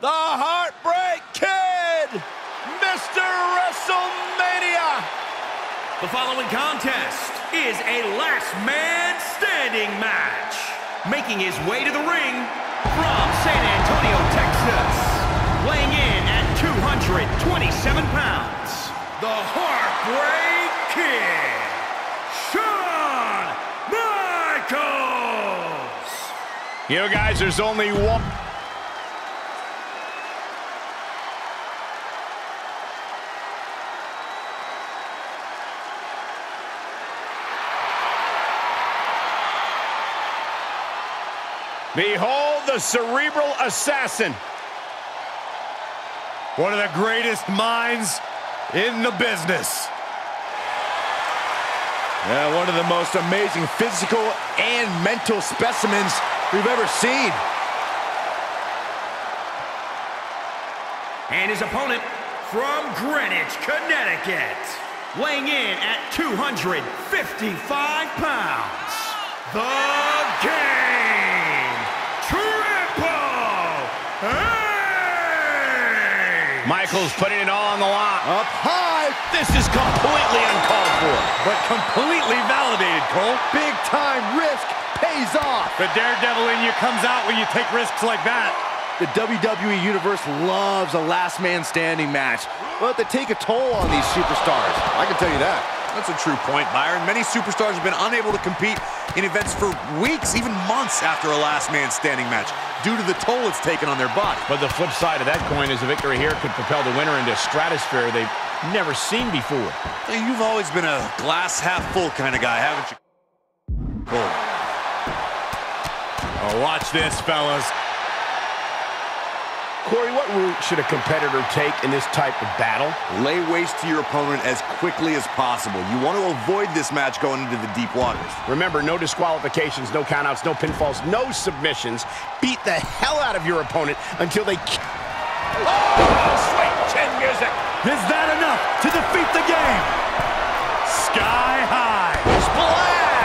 the Heartbreak Kid, Mr. WrestleMania. The following contest is a last man standing match. Making his way to the ring from San Antonio, Texas. Weighing in at 227 pounds, the Heartbreak Kid, Shawn Michaels. You know, guys, there's only one. Behold the cerebral assassin. One of the greatest minds in the business. Yeah, one of the most amazing physical and mental specimens we've ever seen. And his opponent from Greenwich, Connecticut, weighing in at 255 pounds, the Game. Michaels putting it all on the line. Up high. This is completely uncalled for, but completely validated, Cole. Big time risk pays off. The daredevil in you comes out when you take risks like that. The WWE Universe loves a last man standing match, but they take a toll on these superstars. I can tell you that. That's a true point, Byron. Many superstars have been unable to compete in events for weeks, even months after a last man standing match, due to the toll it's taken on their body. But the flip side of that coin is a victory here could propel the winner into a stratosphere they've never seen before. Hey, you've always been a glass half full kind of guy, haven't you? Cool. Oh, watch this, fellas. Corey, what route should a competitor take in this type of battle? Lay waste to your opponent as quickly as possible. You want to avoid this match going into the deep waters. Remember, no disqualifications, no countouts, no pinfalls, no submissions. Beat the hell out of your opponent until they... Oh, sweet chin music! Is that enough to defeat the Game? Sky high! Splash!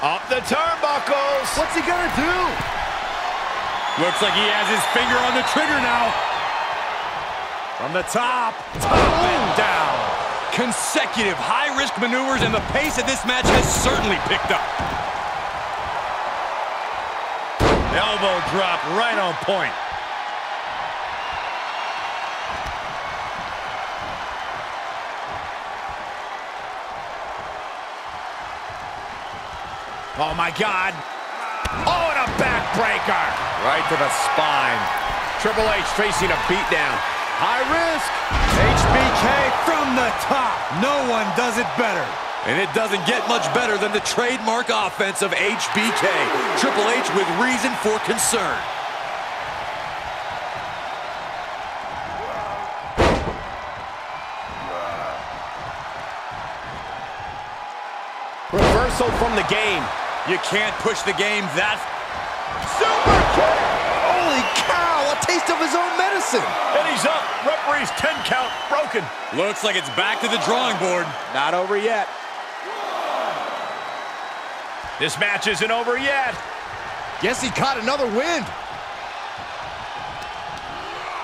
Up the turnbuckles. What's he gonna do? Looks like he has his finger on the trigger now. From the top, and down. Consecutive high-risk maneuvers, and the pace of this match has certainly picked up. Elbow drop right on point. Oh, my God. Oh, and a backbreaker. Right to the spine. Triple H facing a beatdown. High risk. HBK from the top. No one does it better. And it doesn't get much better than the trademark offense of HBK. Triple H with reason for concern. Reversal from the Game. You can't push the Game, that's... Super kick! Holy cow, a taste of his own medicine! And he's up, referee's 10 count, broken. Looks like it's back to the drawing board. Not over yet. This match isn't over yet. Guess he caught another wind.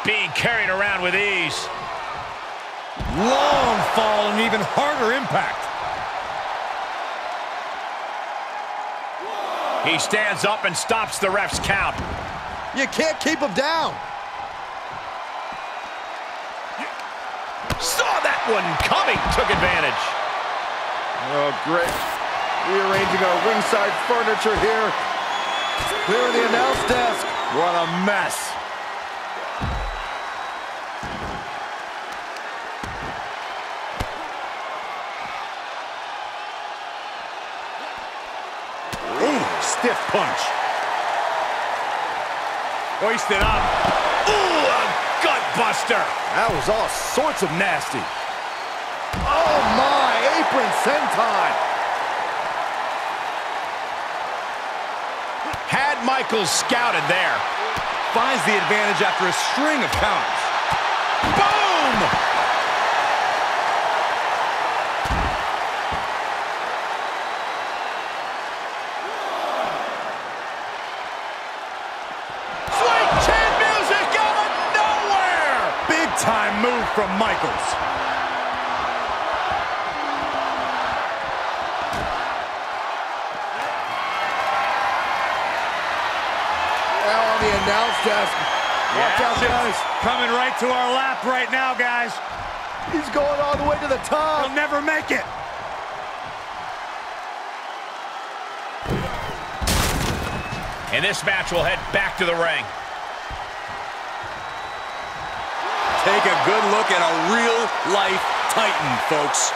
Being carried around with ease. Long fall and even harder impact. He stands up and stops the ref's count. You can't keep him down. Saw that one coming, took advantage. Oh, great. Rearranging our ringside furniture here. Clear the announce desk. What a mess. Stiff punch. Hoisted up. Ooh, a gut buster. That was all sorts of nasty. Oh my, apron senton. Had Michaels scouted there. Finds the advantage after a string of counters. Boom! big-time move from Michaels. Well, on the announce desk. Watch out, guys. Coming right to our lap right now, guys. He's going all the way to the top. He'll never make it. And this match will head back to the ring. Take a good look at a real-life Titan, folks.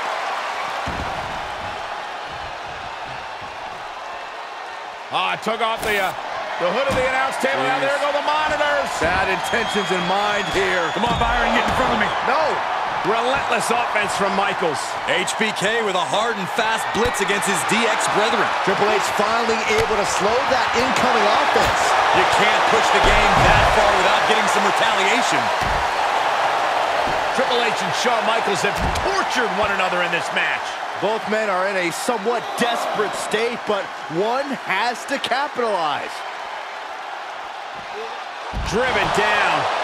Ah, took off the hood of the announce table. Now there go the monitors. Bad intentions in mind here. Come on, Byron, get in front of me. No. Relentless offense from Michaels. HBK with a hard and fast blitz against his DX brethren. Triple H finally able to slow that incoming offense. You can't push the game that far without getting some retaliation. Triple H and Shawn Michaels have tortured one another in this match. Both men are in a somewhat desperate state, but one has to capitalize. Driven down.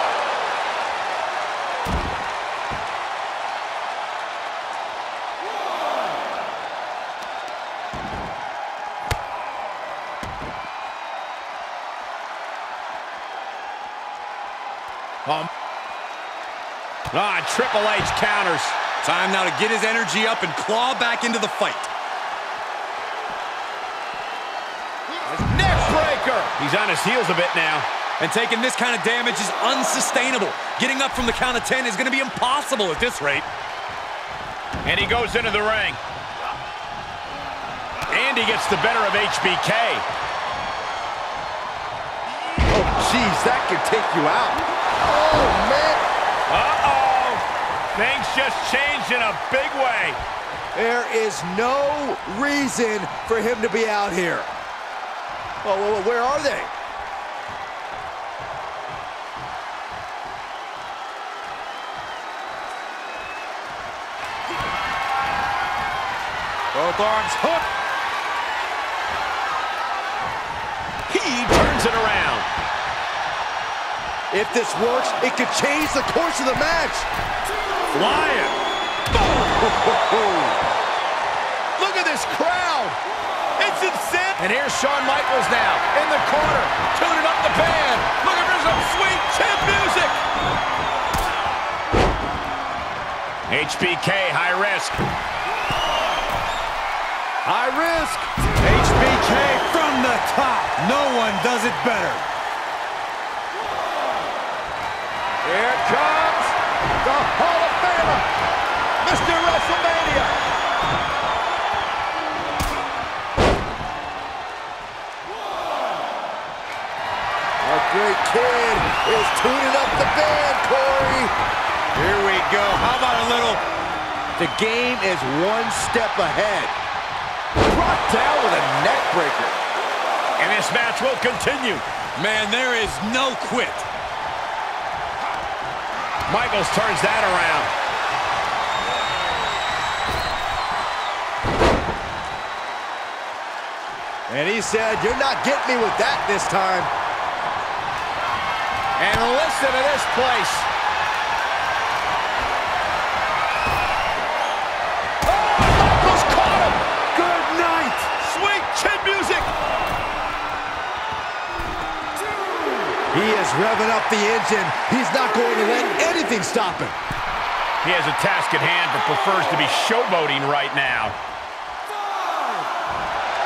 Triple H counters. Time now to get his energy up and claw back into the fight. Neck breaker. He's on his heels a bit now. And taking this kind of damage is unsustainable. Getting up from the count of 10 is going to be impossible at this rate. And he goes into the ring. And he gets the better of HBK. Oh, jeez, that could take you out. Oh, man. Uh-oh. Things just changed in a big way. There is no reason for him to be out here. Oh, where are they? Both arms hooked. He turns it around. If this works, it could change the course of the match. Flying. Look at this crowd. It's insane. And here's Shawn Michaels now in the corner, tuning up the band, looking for some sweet chin music. HBK, high risk. High risk. HBK from the top. No one does it better. Here comes the Hall of Famer, Mr. WrestleMania. Our great kid is tuning up the band, Corey. Here we go. How about a little? The game is one step ahead. Dropped down with a neck breaker. And this match will continue. Man, there is no quit. Michaels turns that around. And he said, you're not getting me with that this time. And listen to this place. Oh, Michaels caught him. Good night. Sweet chin music. He is revving up the engine. He's not going to let anything stop him. He has a task at hand, but prefers to be showboating right now.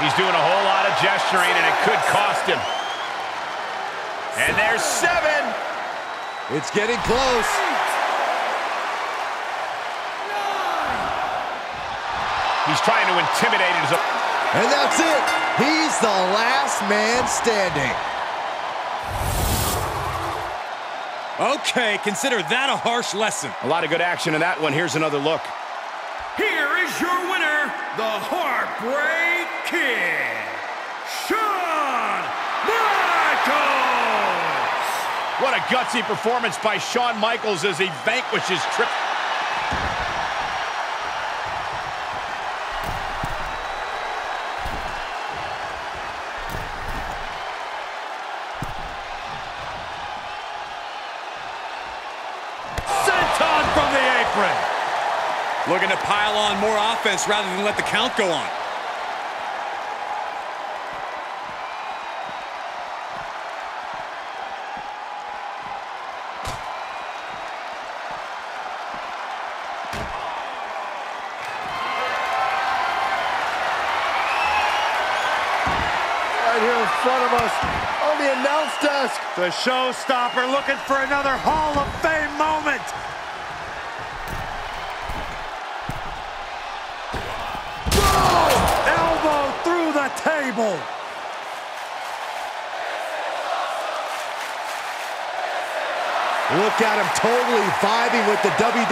He's doing a whole lot of gesturing, and it could cost him. And there's 7. It's getting close. 9. He's trying to intimidate his opponent. And that's it. He's the last man standing. Okay, consider that a harsh lesson. A lot of good action in that one. Here's another look. Here is your winner, the Heartbreak Kid, Shawn Michaels. What a gutsy performance by Shawn Michaels as he vanquishes Triple H. apron. Looking to pile on more offense rather than let the count go on. Right here in front of us on the announce desk. The showstopper looking for another Hall of Fame moment. Boom! Elbow through the table. Awesome. Look at him totally vibing with the WWE.